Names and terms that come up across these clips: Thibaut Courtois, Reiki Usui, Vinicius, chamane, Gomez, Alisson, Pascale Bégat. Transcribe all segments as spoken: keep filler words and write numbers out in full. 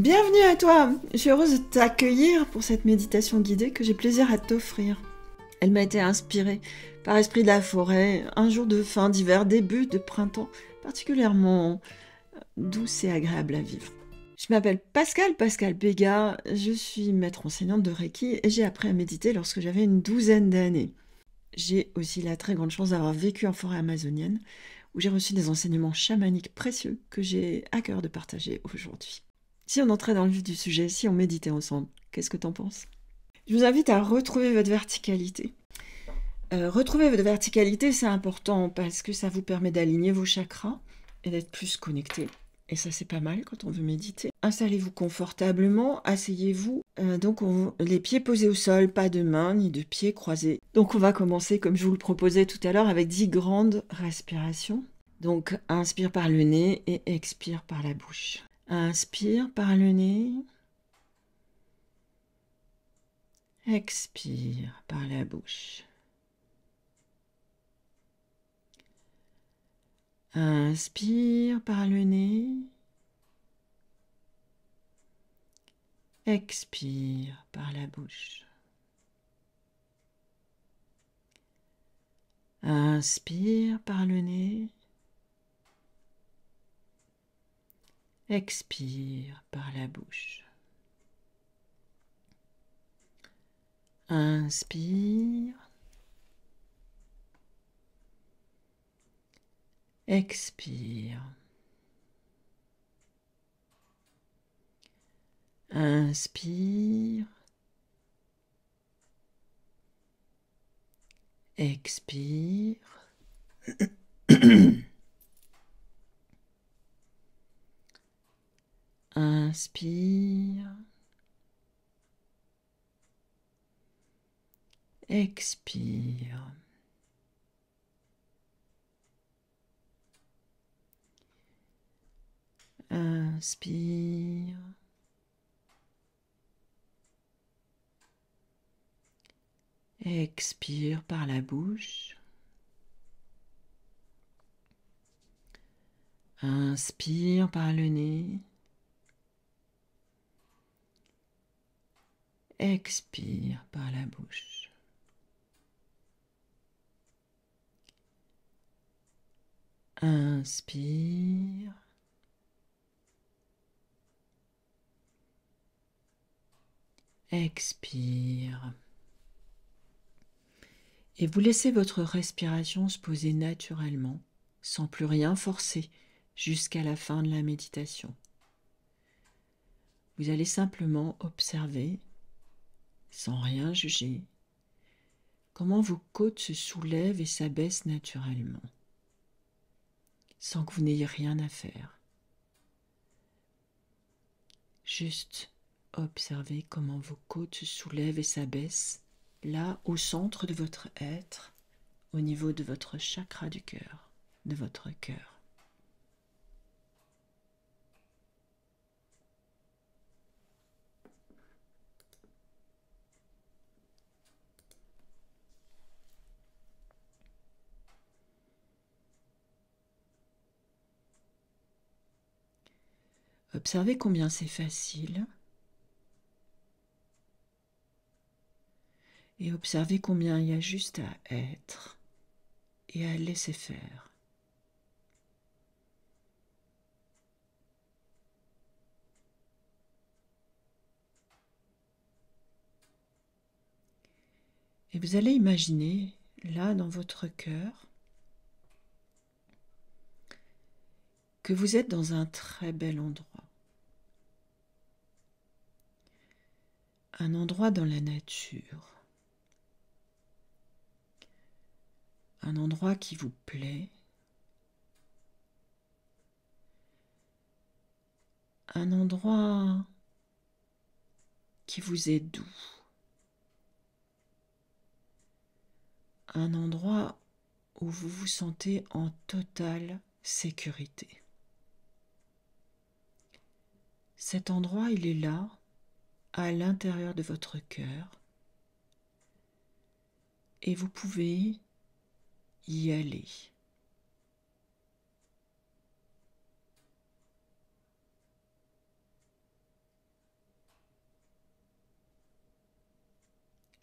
Bienvenue à toi. Je suis heureuse de t'accueillir pour cette méditation guidée que j'ai plaisir à t'offrir. Elle m'a été inspirée par Esprit de la forêt, un jour de fin d'hiver, début de printemps, particulièrement douce et agréable à vivre. Je m'appelle Pascale, Pascale Bégat, je suis maître enseignante de Reiki et j'ai appris à méditer lorsque j'avais une douzaine d'années. J'ai aussi la très grande chance d'avoir vécu en forêt amazonienne où j'ai reçu des enseignements chamaniques précieux que j'ai à cœur de partager aujourd'hui. Si on entrait dans le vif du sujet, si on méditait ensemble, qu'est-ce que t'en penses? Je vous invite à retrouver votre verticalité. Euh, retrouver votre verticalité, c'est important parce que ça vous permet d'aligner vos chakras et d'être plus connecté. Et ça, c'est pas mal quand on veut méditer. Installez-vous confortablement, asseyez-vous. Euh, donc, on, les pieds posés au sol, pas de mains ni de pieds croisés. Donc, on va commencer, comme je vous le proposais tout à l'heure, avec dix grandes respirations. Donc, inspire par le nez et expire par la bouche. Inspire par le nez, expire par la bouche. Inspire par le nez, expire par la bouche. Inspire par le nez. Expire par la bouche. Inspire. Expire. Inspire. Expire. Inspire, expire, inspire, expire par la bouche, inspire par le nez. Expire par la bouche. Inspire. Expire. Et vous laissez votre respiration se poser naturellement, sans plus rien forcer, jusqu'à la fin de la méditation. Vous allez simplement observer, sans rien juger, comment vos côtes se soulèvent et s'abaissent naturellement, sans que vous n'ayez rien à faire. Juste observez comment vos côtes se soulèvent et s'abaissent, là au centre de votre être, au niveau de votre chakra du cœur, de votre cœur. Observez combien c'est facile et observez combien il y a juste à être et à laisser faire. Et vous allez imaginer, là dans votre cœur, que vous êtes dans un très bel endroit. Un endroit dans la nature. Un endroit qui vous plaît. Un endroit qui vous est doux. Un endroit où vous vous sentez en totale sécurité. Cet endroit, il est là, à l'intérieur de votre cœur, et vous pouvez y aller.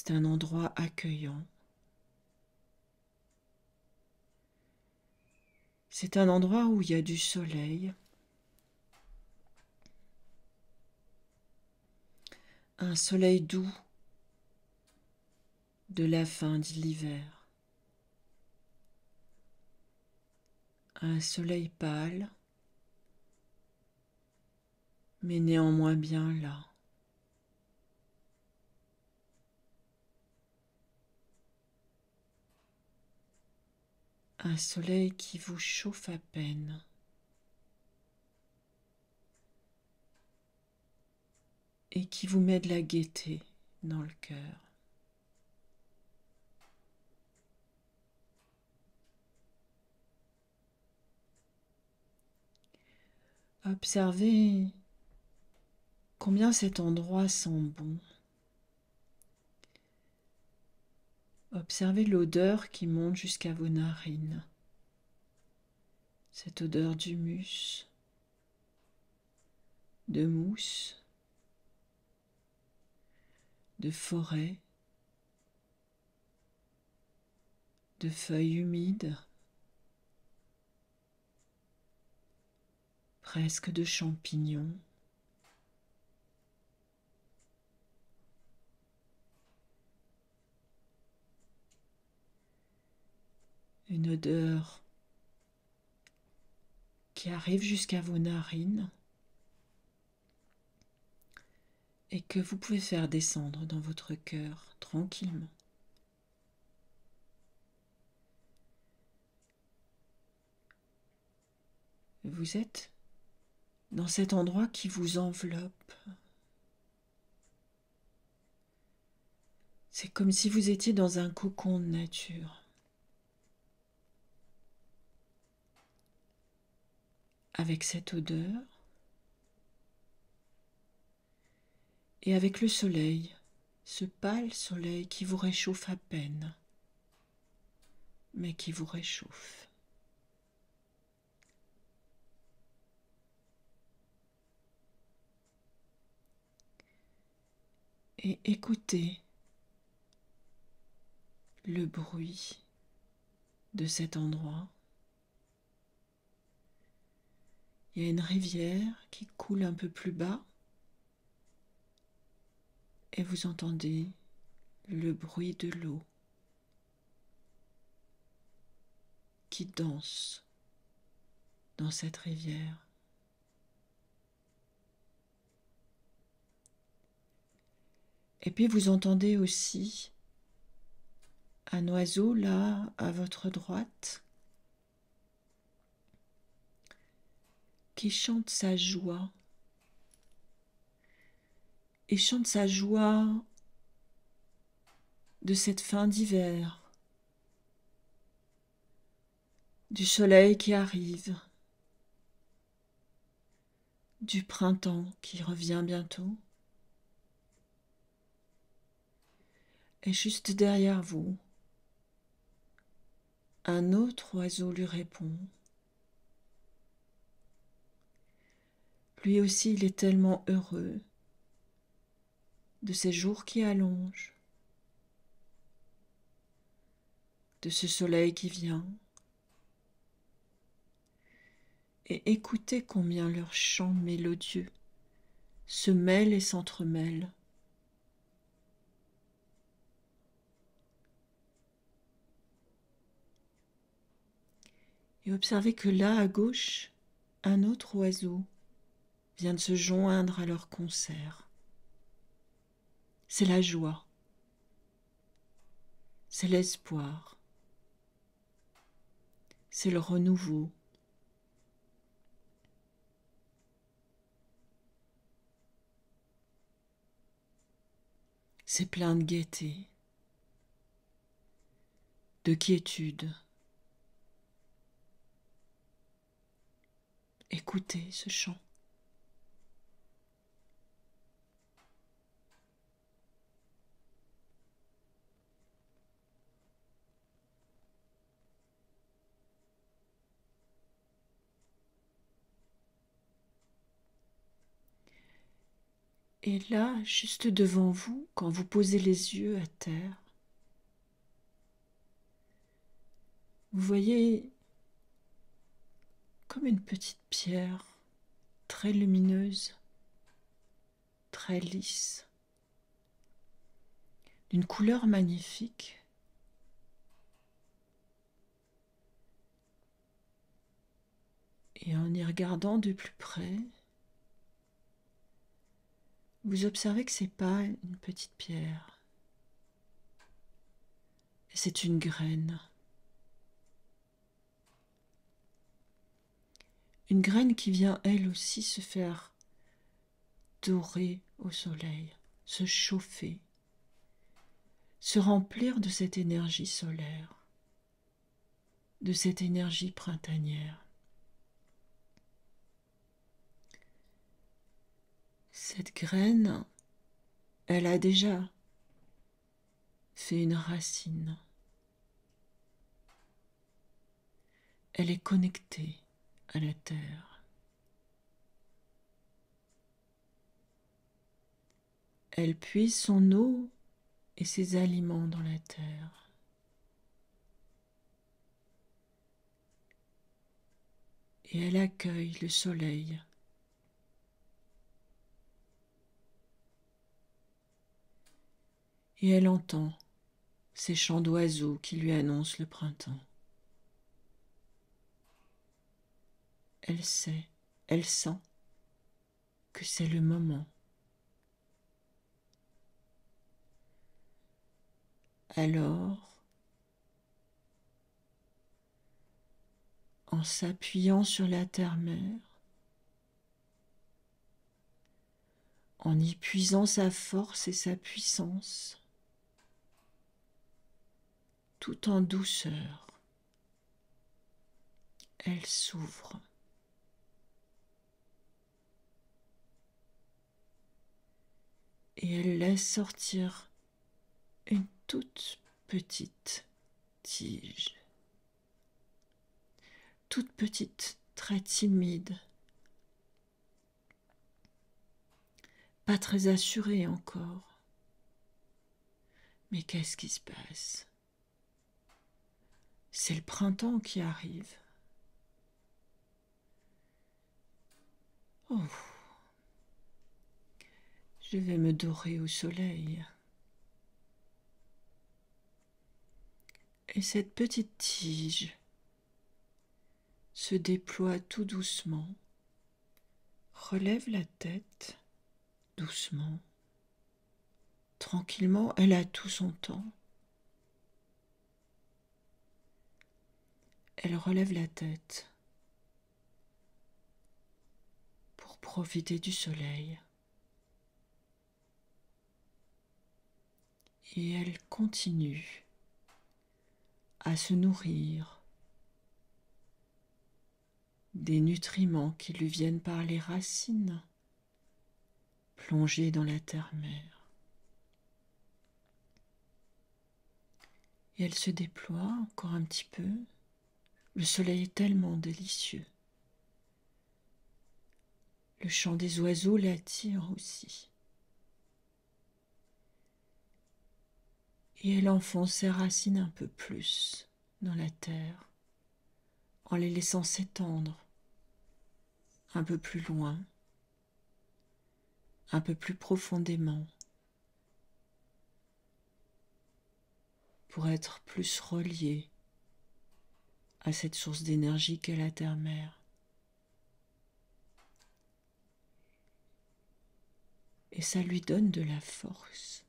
C'est un endroit accueillant. C'est un endroit où il y a du soleil. Un soleil doux de la fin de l'hiver. Un soleil pâle, mais néanmoins bien là. Un soleil qui vous chauffe à peine. Et qui vous met de la gaieté dans le cœur. Observez combien cet endroit sent bon. Observez l'odeur qui monte jusqu'à vos narines. Cette odeur d'humus, de mousse, de forêt, de feuilles humides, presque de champignons. Une odeur qui arrive jusqu'à vos narines et que vous pouvez faire descendre dans votre cœur tranquillement. Vous êtes dans cet endroit qui vous enveloppe. C'est comme si vous étiez dans un cocon de nature, avec cette odeur et avec le soleil, ce pâle soleil qui vous réchauffe à peine, mais qui vous réchauffe. Et écoutez le bruit de cet endroit. Il y a une rivière qui coule un peu plus bas et vous entendez le bruit de l'eau qui danse dans cette rivière. Et puis vous entendez aussi un oiseau là à votre droite qui chante sa joie, et chante sa joie de cette fin d'hiver, du soleil qui arrive, du printemps qui revient bientôt. Et juste derrière vous, un autre oiseau lui répond. Lui aussi, il est tellement heureux de ces jours qui allongent, de ce soleil qui vient. Et écoutez combien leurs chants mélodieux se mêlent et s'entremêlent. Et observez que là, à gauche, un autre oiseau vient de se joindre à leur concert. C'est la joie, c'est l'espoir, c'est le renouveau. C'est plein de gaieté, de quiétude. Écoutez ce chant. Et là, juste devant vous, quand vous posez les yeux à terre, vous voyez comme une petite pierre très lumineuse, très lisse, d'une couleur magnifique. Et en y regardant de plus près, vous observez que ce n'est pas une petite pierre, c'est une graine. Une graine qui vient, elle aussi, se faire dorer au soleil, se chauffer, se remplir de cette énergie solaire, de cette énergie printanière. Cette graine, elle a déjà fait une racine. Elle est connectée à la terre. Elle puise son eau et ses aliments dans la terre. Et elle accueille le soleil. Et elle entend ces chants d'oiseaux qui lui annoncent le printemps. Elle sait, elle sent que c'est le moment. Alors, en s'appuyant sur la terre-mère, en y puisant sa force et sa puissance, tout en douceur, elle s'ouvre. Et elle laisse sortir une toute petite tige, toute petite, très timide, pas très assurée encore. Mais qu'est-ce qui se passe? C'est le printemps qui arrive. Oh! Je vais me dorer au soleil. Et cette petite tige se déploie tout doucement, relève la tête doucement, tranquillement, elle a tout son temps. Elle relève la tête pour profiter du soleil. Et elle continue à se nourrir des nutriments qui lui viennent par les racines plongées dans la terre-mère. Et elle se déploie encore un petit peu. Le soleil est tellement délicieux. Le chant des oiseaux l'attire aussi. Et elle enfonce ses racines un peu plus dans la terre, en les laissant s'étendre un peu plus loin, un peu plus profondément, pour être plus reliée à cette source d'énergie qu'est la terre-mère. Et ça lui donne de la force.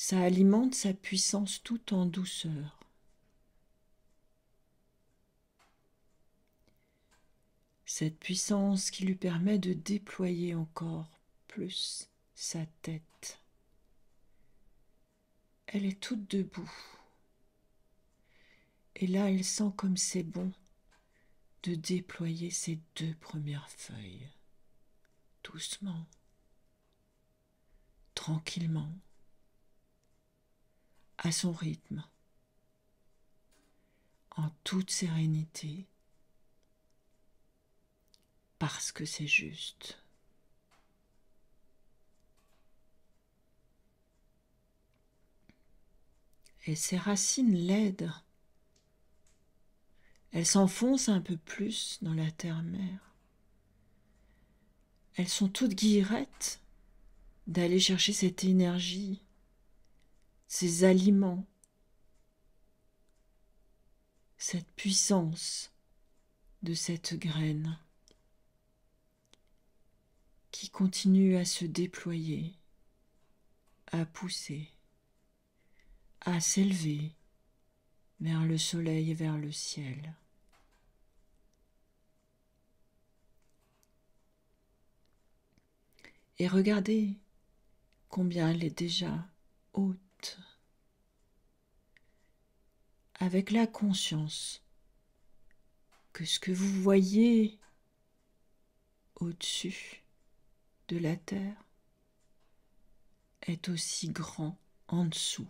Ça alimente sa puissance tout en douceur. Cette puissance qui lui permet de déployer encore plus sa tête. Elle est toute debout. Et là, elle sent comme c'est bon de déployer ses deux premières feuilles. Doucement. Tranquillement. À son rythme, en toute sérénité, parce que c'est juste. et ses racines laides. Elles s'enfoncent un peu plus dans la terre-mère. Elles sont toutes guillerettes d'aller chercher cette énergie, ces aliments, cette puissance de cette graine qui continue à se déployer, à pousser, à s'élever vers le soleil et vers le ciel. Et regardez combien elle est déjà haute. Avec la conscience que ce que vous voyez au-dessus de la terre est aussi grand en dessous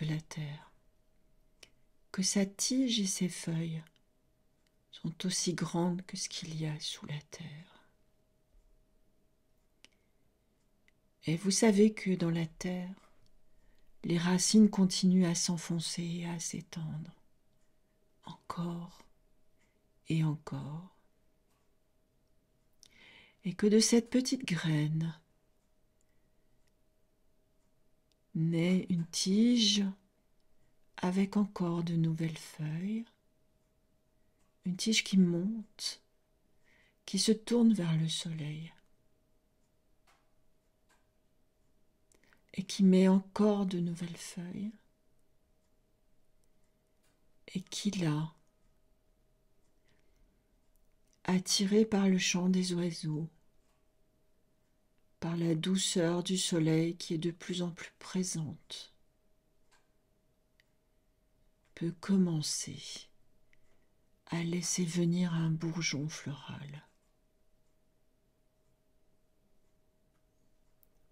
de la terre, que sa tige et ses feuilles sont aussi grandes que ce qu'il y a sous la terre. Et vous savez que dans la terre, les racines continuent à s'enfoncer et à s'étendre, encore et encore. Et que de cette petite graine naît une tige avec encore de nouvelles feuilles, une tige qui monte, qui se tourne vers le soleil, et qui met encore de nouvelles feuilles, et qui là, attiré par le chant des oiseaux, par la douceur du soleil qui est de plus en plus présente, peut commencer à laisser venir un bourgeon floral.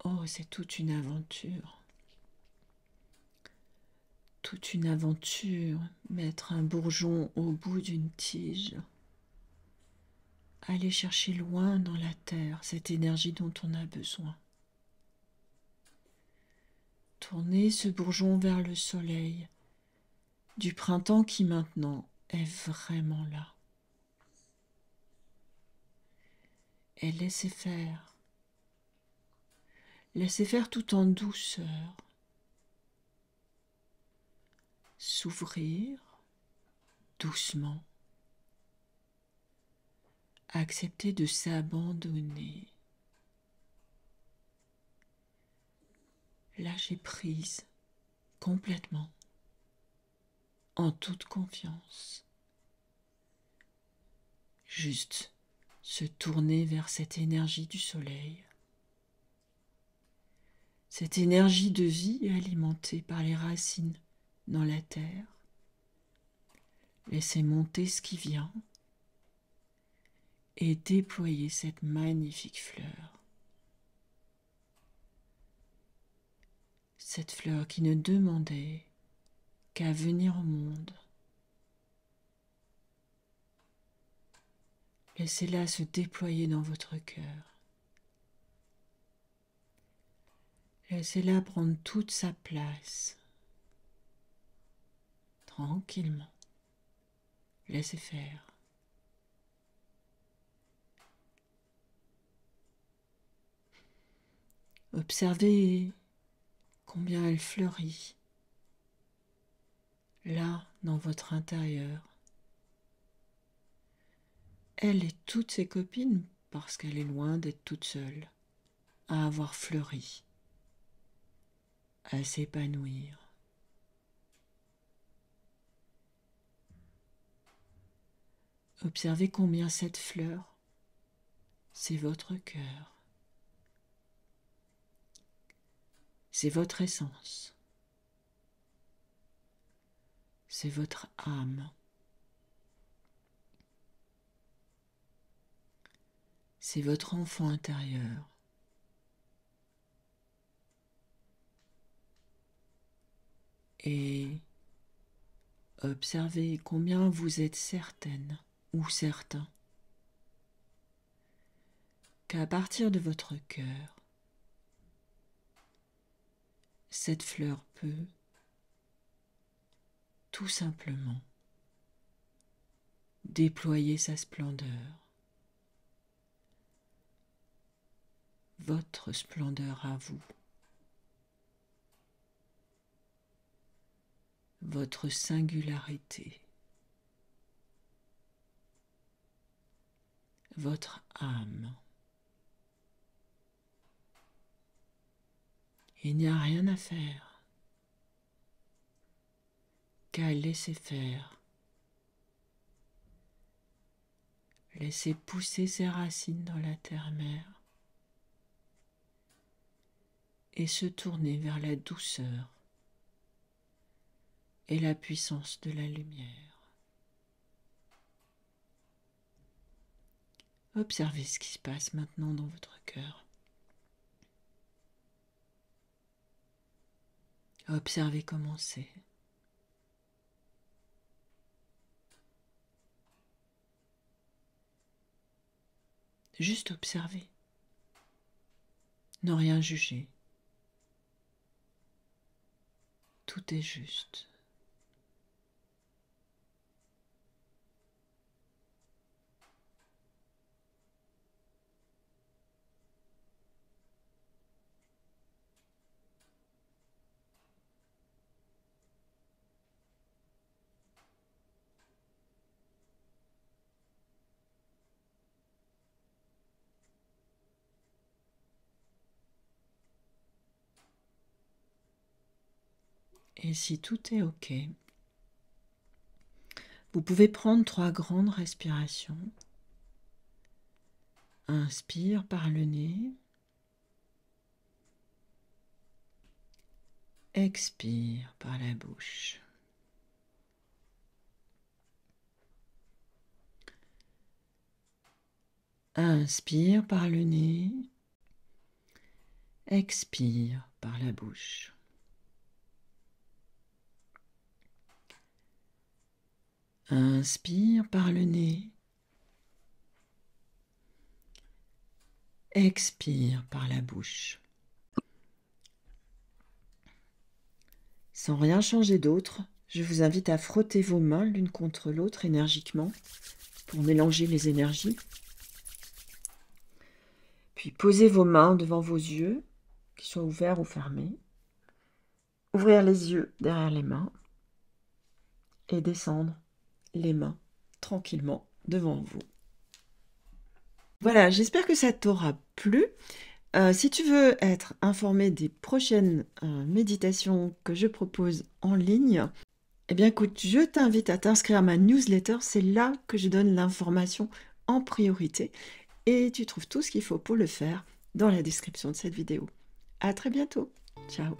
Oh, c'est toute une aventure. Toute une aventure, mettre un bourgeon au bout d'une tige. Aller chercher loin dans la terre cette énergie dont on a besoin. Tourner ce bourgeon vers le soleil du printemps qui maintenant est vraiment là. Et laisser faire. Laissez faire tout en douceur, s'ouvrir doucement, accepter de s'abandonner, lâcher prise complètement, en toute confiance, juste se tourner vers cette énergie du soleil. Cette énergie de vie alimentée par les racines dans la terre, laissez monter ce qui vient et déployez cette magnifique fleur. Cette fleur qui ne demandait qu'à venir au monde. Laissez-la se déployer dans votre cœur. Laissez-la prendre toute sa place, tranquillement, laissez faire. Observez combien elle fleurit, là, dans votre intérieur. Elle et toutes ses copines, parce qu'elle est loin d'être toute seule, à avoir fleuri, à s'épanouir. Observez combien cette fleur, c'est votre cœur, c'est votre essence, c'est votre âme, c'est votre enfant intérieur. Et observez combien vous êtes certaine ou certain qu'à partir de votre cœur, cette fleur peut tout simplement, déployer sa splendeur, votre splendeur à vous, votre singularité, votre âme. Il n'y a rien à faire qu'à laisser faire. Laissez pousser ses racines dans la terre-mère et se tourner vers la douceur et la puissance de la lumière. Observez ce qui se passe maintenant dans votre cœur. Observez comment c'est. Juste observer. Ne rien juger. Tout est juste. Et si tout est OK, vous pouvez prendre trois grandes respirations. Inspire par le nez. Expire par la bouche. Inspire par le nez. Expire par la bouche. Inspire par le nez. Expire par la bouche. Sans rien changer d'autre, je vous invite à frotter vos mains l'une contre l'autre énergiquement pour mélanger les énergies. Puis posez vos mains devant vos yeux, qu'ils soient ouverts ou fermés. Ouvrir les yeux derrière les mains et descendre les mains tranquillement devant vous. Voilà, j'espère que ça t'aura plu. Euh, si tu veux être informé des prochaines euh, méditations que je propose en ligne, eh bien écoute, je t'invite à t'inscrire à ma newsletter. C'est là que je donne l'information en priorité et tu trouves tout ce qu'il faut pour le faire dans la description de cette vidéo. À très bientôt. Ciao.